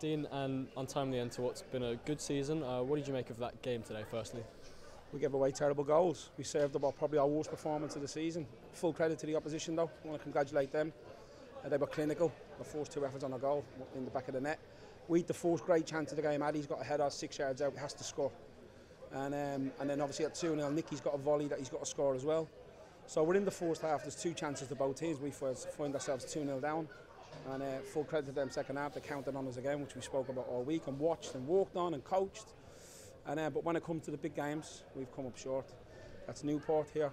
Dean, an untimely end to what's been a good season. What did you make of that game today, firstly? We gave away terrible goals. We served about probably our worst performance of the season. Full credit to the opposition, though. I want to congratulate them. They were clinical. They forced two efforts on a goal in the back of the net. We had the first great chance of the game. Addy's got a header 6 yards out. He has to score. And then obviously at 2-0, Nicky's got a volley that he's got to score as well. So we're in the first half. There's two chances to both teams. We find ourselves 2-0 down. And full credit to them second half. They counted on us again, which we spoke about all week and watched and walked on and coached. And but when it comes to the big games, we've come up short. That's Newport here.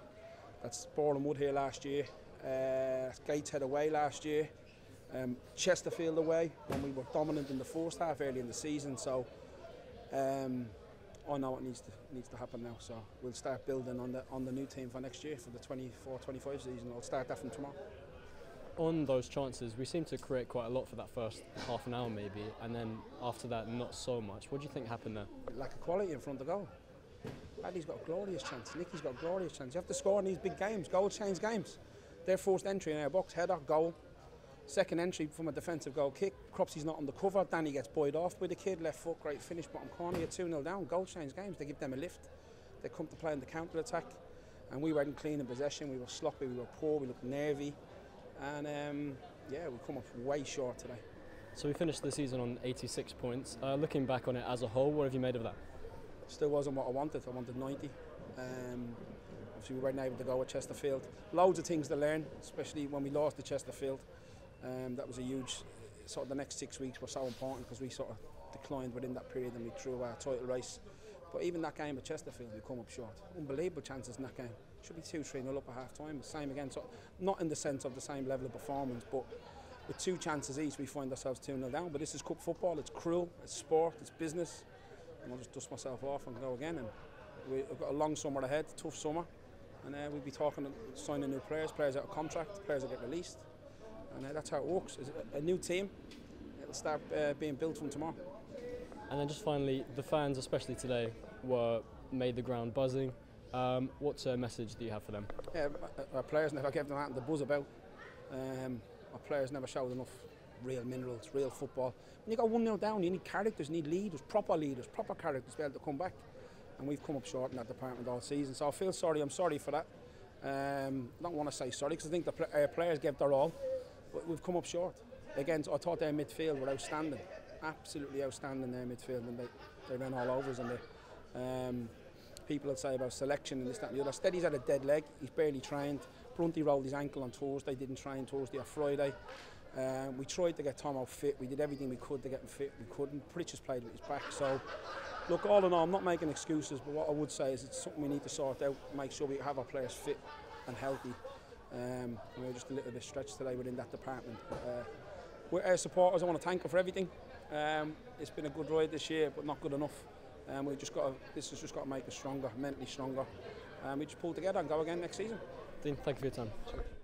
That's Boreham Wood here last year. That's Gateshead away last year. Chesterfield away when we were dominant in the first half early in the season. So I know it needs to happen now. So we'll start building on the new team for next year, for the 24-25 season. I'll start that from tomorrow. On those chances, we seemed to create quite a lot for that first half an hour maybe, and then after that not so much. What do you think happened there? Lack of quality in front of the goal. Addy's got a glorious chance, Nicky's got a glorious chance. You have to score in these big games. Goals change games. Their first entry in our box, header, goal. Second entry from a defensive goal kick, Cropsey's not on the cover, Danny gets buoyed off with a kid, left foot, great finish, bottom corner, you're 2-0 down. Goals change games, they give them a lift. They come to play in the counter-attack, and we weren't clean in possession, we were sloppy, we were poor, we looked nervy. And yeah, we've come up way short today. So we finished the season on 86 points. Looking back on it as a whole, what have you made of that? Still wasn't what I wanted. I wanted 90. Obviously, we weren't able to go with Chesterfield. Loads of things to learn, especially when we lost to Chesterfield. That was a huge, sort of the next 6 weeks were so important because we sort of declined within that period and we threw away our title race. But even that game at Chesterfield, we come up short. Unbelievable chances in that game. Should be 2-3-0 up at half time. The same again, so not in the sense of the same level of performance, but with two chances each, we find ourselves 2-0 down. But this is cup football. It's cruel. It's sport. It's business. And I'll just dust myself off and go again. And we've got a long summer ahead, tough summer. And we'll be talking, signing new players. Players out of contract. Players that get released. And that's how it works. It's a new team. It'll start being built from tomorrow. And then just finally, the fans, especially today, made the ground buzzing. What's a message do you have for them? Yeah, our players never gave them out the buzz about. Our players never showed enough real minerals, real football. When you go 1-0 down, you need characters, you need leaders, proper characters to be able to come back. And we've come up short in that department all season. So I feel sorry, I'm sorry for that. I don't want to say sorry because I think our players gave their all, but we've come up short. Again, I thought their midfield were outstanding. Absolutely outstanding their midfield, and they ran all over us. And people will say about selection and this, that and the other. Steady's had a dead leg, he's barely trained. Brunty rolled his ankle on Thursday, didn't train Thursday or Friday. We tried to get Tomo fit, we did everything we could to get him fit, we couldn't. Pritch has played with his back, so look, all in all, I'm not making excuses, but what I would say is it's something we need to sort out, make sure we have our players fit and healthy. We were just a little bit stretched today within that department. With our supporters, I want to thank them for everything. It's been a good ride this year, but not good enough. We've just got to, this has just got to make us stronger, mentally stronger. We just pull together and go again next season. Dean, thank you for your time. Sure.